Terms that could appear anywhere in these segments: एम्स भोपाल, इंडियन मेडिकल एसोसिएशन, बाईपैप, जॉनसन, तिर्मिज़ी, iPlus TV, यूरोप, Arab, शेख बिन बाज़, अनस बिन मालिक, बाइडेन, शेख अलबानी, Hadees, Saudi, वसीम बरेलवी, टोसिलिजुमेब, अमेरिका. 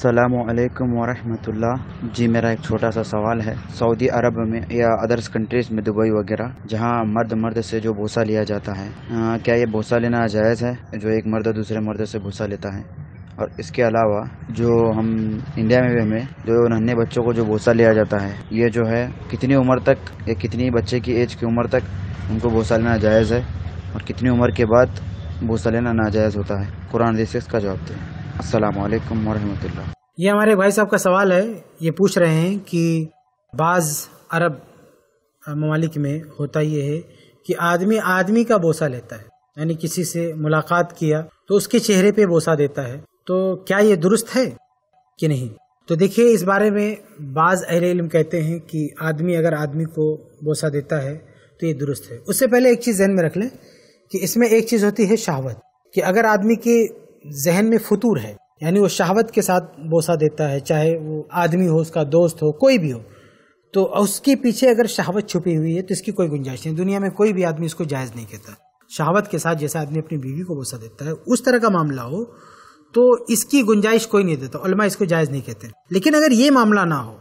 अस्सलामुअलैकुम वरहमतुल्लाह। जी मेरा एक छोटा सा सवाल है। सऊदी अरब में या अदर्स कंट्रीज़ में, दुबई वगैरह, जहाँ मर्द से जो भूसा लिया जाता है, क्या ये भूसा लेना जायज़ है जो एक मर्द दूसरे मर्द से भूसा लेता है? और इसके अलावा जो हम इंडिया में भी हमें जो नन्हे बच्चों को जो भूसा लिया जाता है, ये जो है कितनी उम्र तक या कितनी बच्चे की एज की उम्र तक उनको भूसा लेना जायज़ है और कितनी उम्र के बाद भूसा लेना नाजायज़ होता है? कुरान हदीस से इसका जवाब दें। अस्सलामुअलैकुम वरहमतुल्लाह। ये हमारे भाई साहब का सवाल है। ये पूछ रहे हैं कि बाज़ अरब ममालिक में होता ये है कि आदमी आदमी का बोसा लेता है, यानी किसी से मुलाकात किया तो उसके चेहरे पे बोसा देता है, तो क्या ये दुरुस्त है कि नहीं? तो देखिए, इस बारे में बाज़ अहले इल्म कहते हैं कि आदमी अगर आदमी को बोसा देता है तो ये दुरुस्त है। उससे पहले एक चीज़ जहन में रख लें कि इसमें एक चीज़ होती है शहावत, कि अगर आदमी के जहन में फुतूर है, यानी वो शहावत के साथ बोसा देता है, चाहे वो आदमी हो, उसका दोस्त हो, कोई भी हो, तो उसके पीछे अगर शहावत छुपी हुई है तो इसकी कोई गुंजाइश नहीं। दुनिया में कोई भी आदमी इसको जायज़ नहीं कहता। शहावत के साथ जैसे आदमी अपनी बीवी को बोसा देता है, उस तरह का मामला हो तो इसकी गुंजाइश कोई नहीं देता, उलमा इसको जायज़ नहीं कहते। लेकिन अगर ये मामला ना हो,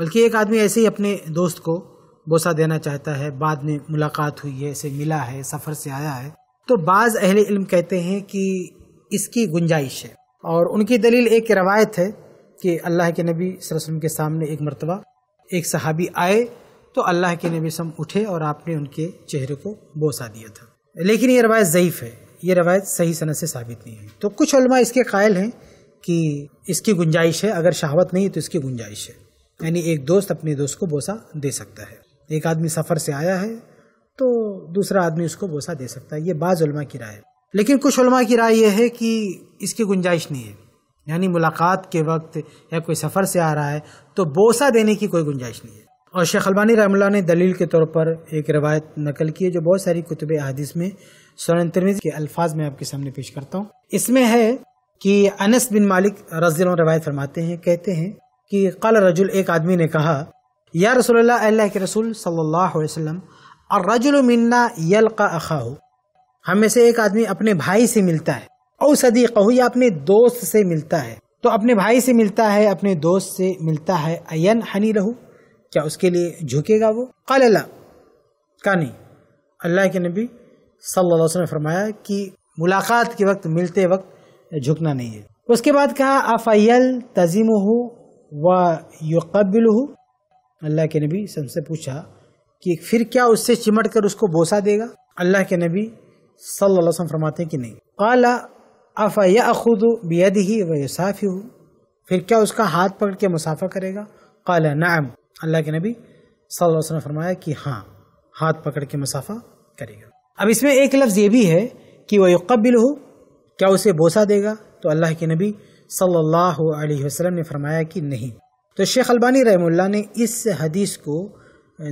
बल्कि एक आदमी ऐसे ही अपने दोस्त को बोसा देना चाहता है, बाद में मुलाकात हुई है, ऐसे मिला है, सफ़र से आया है, तो बाज़ अहले इल्म कहते हैं कि इसकी गुंजाइश है। और उनकी दलील एक रवायत है कि अल्लाह के नबी सल्लल्लाहु अलैहि वसल्लम के सामने एक मर्तबा एक सहाबी आए तो अल्लाह के नबी सम उठे और आपने उनके चेहरे को बोसा दिया था। लेकिन ये रवायत ज़ईफ़ है, ये रवायत सही सनद से साबित नहीं है। तो कुछ उलमा इसके कायल हैं कि इसकी गुंजाइश है, अगर शहावत नहीं है तो इसकी गुंजाइश है, यानी एक दोस्त अपने दोस्त को बोसा दे सकता है। एक आदमी सफ़र से आया है तो दूसरा आदमी उसको बोसा दे सकता है, ये बाज़ उलमा की राय है। लेकिन कुछ उलमा की राय यह है कि इसकी गुंजाइश नहीं है, यानी मुलाकात के वक्त या कोई सफ़र से आ रहा है तो बोसा देने की कोई गुंजाइश नहीं है। और शेख अलबानी रहमतुल्लाह ने दलील के तौर पर एक रवायत नकल की है जो बहुत सारी कुतुबे हदीस में सुनन तिर्मिज़ी के अल्फाज में आपके सामने पेश करता हूँ। इसमें है कि अनस बिन मालिक रज़ियल्लाहु अन्हु रवायत फरमाते हैं, कहते हैं कि क़ाल रजुल, एक आदमी ने कहा, या रसूलल्लाह, अल्लाह के रसूल सल्लल्लाहु अलैहि वसल्लम, अर्रजुलु मिन्ना यल्क़ा अख़ाहु, हम में से एक आदमी अपने भाई से मिलता है, और सदीक़हु, या अपने दोस्त से मिलता है, तो अपने भाई से मिलता है, अपने दोस्त से मिलता है, अयन हनी रहू, क्या उसके लिए झुकेगा वो? क़ाल ला, का नहीं। अल्लाह के नबी सल्लल्लाहु अलैहि वसल्लम ने फरमाया कि मुलाकात के वक्त, मिलते वक्त झुकना नहीं है। उसके बाद कहा, अफ़यल तज़िमुहु व युक़ब्बिलुहु, अल्लाह के नबी हमसे पूछा कि फिर क्या उससे चिमट कर उसको बोसा देगा? अल्लाह के नबी सल्लल्लाहु अलैहि वसल्लम फरमाते हैं कि नहीं। क़ाला अफ़यअख़ुदु बियदिही वयुसाफ़िहु, फिर क्या उसका हाथ पकड़ के मुसाफा करेगा? क़ाला नअम, अल्लाह के नबी सल्लल्लाहु अलैहि वसल्लम ने फरमाया कि हाँ, हाथ पकड़ के मुसाफा करेगा। अब इसमें एक लफ्ज़ ये भी है कि वयुक़ब्बिलुहु, क्या उसे बोसा देगा? तो अल्लाह के नबी सल्लल्लाहु अलैहि वसल्लम ने फरमाया कि नहीं। तो शेख अलबानी रहमतुल्लाह ने इस हदीस को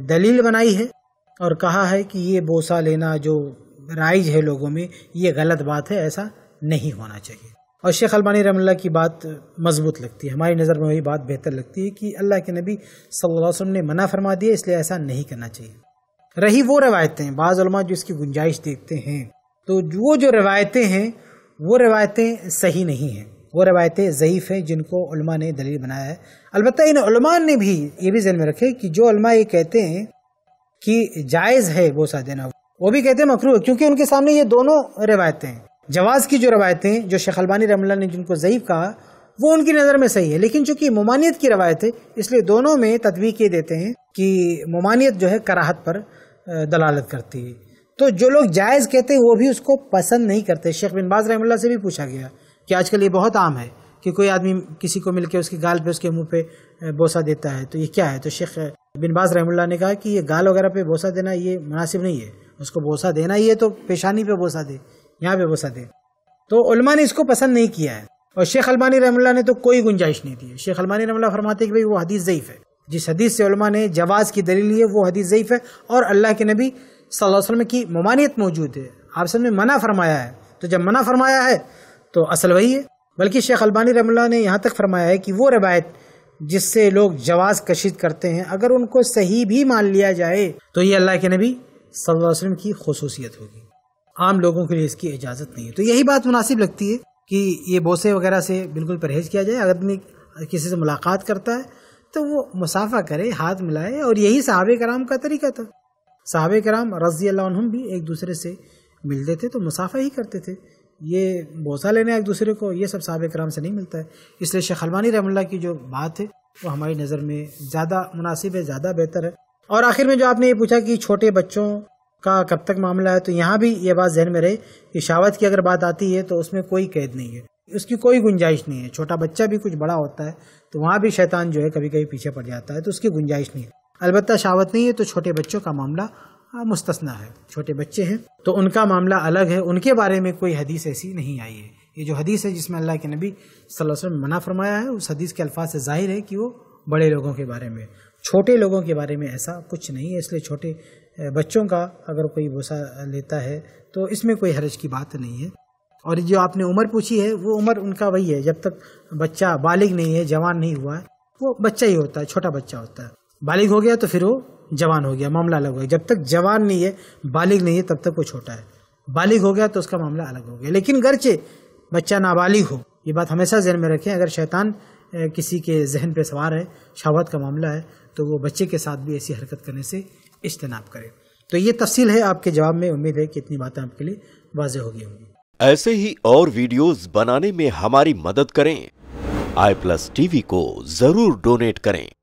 दलील बनाई है और कहा है कि ये बोसा लेना जो राइज है लोगों में, ये गलत बात है, ऐसा नहीं होना चाहिए। और शेख अलबानी रहमतुल्लाह की बात मजबूत लगती है, हमारी नज़र में वही बात बेहतर लगती है कि अल्लाह के नबी सल्लल्लाहु अलैहि वसल्लम ने मना फरमा दिया, इसलिए ऐसा नहीं करना चाहिए। रही वो रवायतें, बाज़ उलमा जो इसकी गुंजाइश देखते हैं, तो वो जो रवायतें हैं वो रवायतें सही नहीं हैं, वो रवायतें ज़ईफ़ हैं जिनको उलमा ने दलील बनाया है। अलबत्ता इन उलमा ने भी ये भी जहन में रखे कि जो उलमा ये कहते हैं कि जायज़ है बोसा देना, वो भी कहते हैं मकरूह, क्योंकि उनके सामने ये दोनों रवायतें हैं। जवाज़ की जो रवायतें, जो शेख अलबानी रहमतुल्लाह ने जिनको ज़ईफ़ कहा, वो उनकी नज़र में सही है, लेकिन चूंकि ममानियत की रवायत है इसलिए दोनों में तदवीक ये देते हैं कि ममानियत जो है कराहत पर दलालत करती है। तो जो लोग जायज़ कहते हैं वो भी उसको पसंद नहीं करते। शेख बिन बाज़ रहमतुल्लाह से भी पूछा गया कि आजकल ये बहुत आम है कि कोई आदमी किसी को मिलकर उसकी गाल पे, उसके मुँह पे बोसा देता है, तो ये क्या है? तो शेख बिन बाज़ रहमतुल्लाह ने कहा कि ये गाल वगैरह पे बोसा देना ये मुनासिब नहीं है, उसको बोसा देना ये तो पेशानी पे बोसा दे, यहाँ पे बोसा दे। तो उलमा ने इसको पसंद नहीं किया है और शेख अलबानी रहमतुल्लाह ने तो कोई गुंजाइश नहीं दी है। शेख अलबानी रहमतुल्लाह फरमाते कि भाई वो हदीस ज़ईफ़ है, जिस हदीस से उलमा ने जवाज़ की दलील ली है वो हदीस ज़ईफ़ है और अल्लाह के नबी सल्लल्लाहु अलैहि वसल्लम की ममानियत मौजूद है, आप सब ने मना फरमाया है, तो जब मना फरमाया है तो असल वही है। बल्कि शेख अलबानी रहमतुल्लाह ने यहाँ तक फरमाया है कि वो रवायत जिससे लोग जवाज़ कशीद करते हैं, अगर उनको सही भी मान लिया जाए तो ये अल्लाह के नबी सल्लल्लाहु अलैहि वसल्लम की खसूसियत होगी, आम लोगों के लिए इसकी इजाज़त नहीं है। तो यही बात मुनासिब लगती है कि ये बोसे वगैरह से बिल्कुल परहेज़ किया जाए। अगर अपनी किसी से मुलाकात करता है तो वो मुसाफ़ा करे, हाथ मिलाए, और यही सहाबे कराम का तरीका था। सहाबे कराम रज़ी अल्लाहु अन्हुम भी एक दूसरे से मिलते थे तो मुसाफ़ा ही करते थे। ये बोसा लेना एक दूसरे को, ये सब सहाबे कराम से नहीं मिलता है। इसलिए शेख अलबानी रहमतुल्लाह की जो बात है वो हमारी नज़र में ज़्यादा मुनासिब है, ज़्यादा बेहतर है। और आखिर में जो आपने ये पूछा कि छोटे बच्चों का कब तक मामला है, तो यहाँ भी ये बात जहन में रहे कि शहावत की अगर बात आती है तो उसमें कोई कैद नहीं है, उसकी कोई गुंजाइश नहीं है। छोटा बच्चा भी कुछ बड़ा होता है तो वहाँ भी शैतान जो है कभी कभी पीछे पड़ जाता है, तो उसकी गुंजाइश नहीं है। अलबत्ता शहावत नहीं है तो छोटे बच्चों का मामला मुस्तस्ना है। छोटे बच्चे हैं तो उनका मामला अलग है, उनके बारे में कोई हदीस ऐसी नहीं आई है। ये जो हदीस है जिसमें अल्लाह के नबी सल्लल्लाहु अलैहि वसल्लम ने मना फरमाया है, उस हदीस के अल्फाज से जाहिर है कि वो बड़े लोगों के बारे में, छोटे लोगों के बारे में ऐसा कुछ नहीं है। इसलिए छोटे बच्चों का अगर कोई बोसा लेता है तो इसमें कोई हरज की बात नहीं है। और जो आपने उम्र पूछी है, वो उम्र उनका वही है जब तक बच्चा बालिग नहीं है, जवान नहीं हुआ है, वो बच्चा ही होता है, छोटा बच्चा होता है। बालिग हो गया तो फिर वो जवान हो गया, मामला अलग हो गया। जब तक जवान नहीं है, बालिग नहीं है, तब तक वो छोटा है। बालिग हो गया तो उसका मामला अलग हो गया। लेकिन गरचे बच्चा नाबालिग हो, ये बात हमेशा जहन में रखें। अगर शैतान किसी के जहन पे सवार है, शहावत का मामला है, तो वो बच्चे के साथ भी ऐसी हरकत करने से इज्तनाब करे। तो ये तफसील है आपके जवाब में। उम्मीद है कि इतनी बातें आपके लिए वाज़ेह हो गई होंगी। ऐसे ही और वीडियोस बनाने में हमारी मदद करें। iPlus TV को जरूर डोनेट करें।